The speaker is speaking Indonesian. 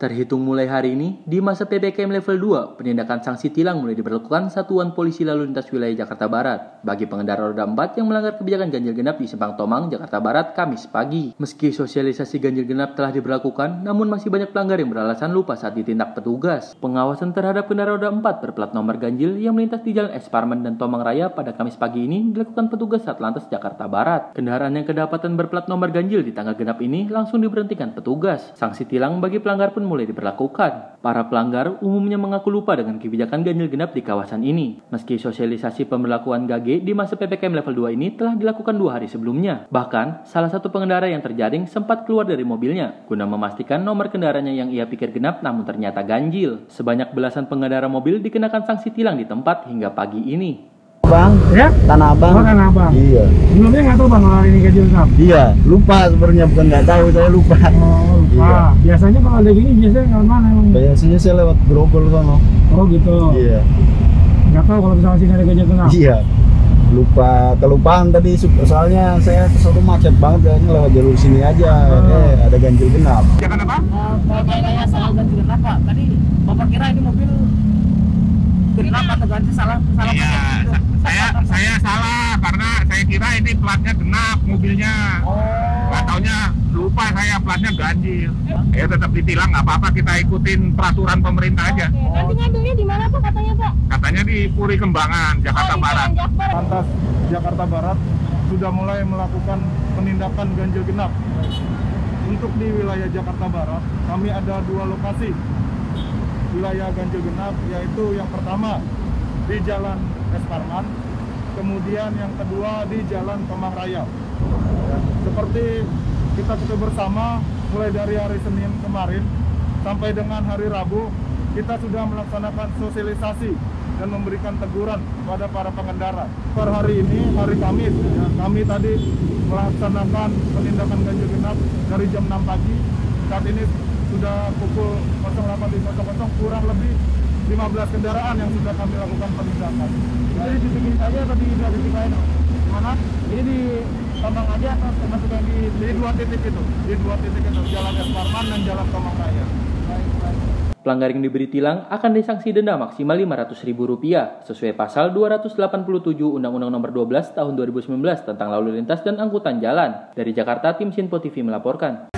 Terhitung mulai hari ini, di masa PPKM level 2, penindakan sanksi tilang mulai diberlakukan Satuan Polisi Lalu Lintas Wilayah Jakarta Barat bagi pengendara roda 4 yang melanggar kebijakan ganjil genap di Simpang Tomang, Jakarta Barat, Kamis pagi. Meski sosialisasi ganjil genap telah diberlakukan, namun masih banyak pelanggar yang beralasan lupa saat ditindak petugas. Pengawasan terhadap kendaraan roda 4 berplat nomor ganjil yang melintas di Jalan S. Parman dan Tomang Raya pada Kamis pagi ini dilakukan petugas Satlantas Jakarta Barat. Kendaraan yang kedapatan berplat nomor ganjil di tanggal genap ini langsung diberhentikan petugas. Sanksi tilang bagi pelanggar pun mulai diberlakukan. Para pelanggar umumnya mengaku lupa dengan kebijakan ganjil genap di kawasan ini. Meski sosialisasi pemberlakuan GAGE di masa PPKM level 2 ini telah dilakukan 2 hari sebelumnya. Bahkan, salah satu pengendara yang terjaring sempat keluar dari mobilnya guna memastikan nomor kendaraannya yang ia pikir genap namun ternyata ganjil. Sebanyak belasan pengendara mobil dikenakan sanksi tilang di tempat hingga pagi ini. Bang, ya? Tanah Abang. Oh, Tanah Abang. Iya. Sebelumnya nggak tahu bang kalau ini ganjil genap. Iya. Lupa sebenarnya, bukan nggak tahu, saya lupa. Oh, lupa. Iya. Biasanya kalau ada gini biasanya lewat mana emang? Biasanya saya lewat Gerogol sana. Oh gitu. Iya. Nggak tahu kalau misalnya sini ada ganjil genap. Iya. Lupa, kelupaan tadi soalnya saya kesel macet banget, kayaknya lewat jalur sini aja. Ada ganjil genap. Ya kenapa? Kalau saya salah ganjil genap Pak. Tadi Bapak kira ini mobil genap atau ganjil salah. Iya. Saya salah karena saya kira ini platnya genap mobilnya. Nggak taunya lupa saya platnya ganjil. Ya tetap ditilang, nggak apa-apa, kita ikutin peraturan pemerintah aja. Nanti ngambilnya di mana Pak katanya Pak? Katanya di Puri Kembangan, Jakarta Barat. Satlantas Jakarta Barat sudah mulai melakukan penindakan ganjil genap. Untuk di wilayah Jakarta Barat kami ada 2 lokasi wilayah ganjil genap, yaitu yang pertama di Jalan S. Parman, kemudian yang kedua di Jalan Kemang Raya. Seperti kita ketahui bersama, mulai dari hari Senin kemarin sampai dengan hari Rabu, kita sudah melaksanakan sosialisasi dan memberikan teguran kepada para pengendara. Per hari ini, hari Kamis, kami tadi melaksanakan penindakan ganjil genap dari jam 6 pagi. Saat ini sudah pukul 08.00 kurang lebih 15 kendaraan yang sudah kami lakukan penindakan. Jadi di sini saja atau di titik lain? Mana? Ini di Tomang aja atau masukkan di 2 titik itu? Di 2 titik itu, Jalan S. Parman dan Jalan Tomang Raya. Baik. Pelanggar yang diberi tilang akan disanksi denda maksimal Rp500.000 sesuai pasal 287 Undang-Undang Nomor 12 Tahun 2019 tentang Lalu Lintas dan Angkutan Jalan. Dari Jakarta, tim Sinpo TV melaporkan.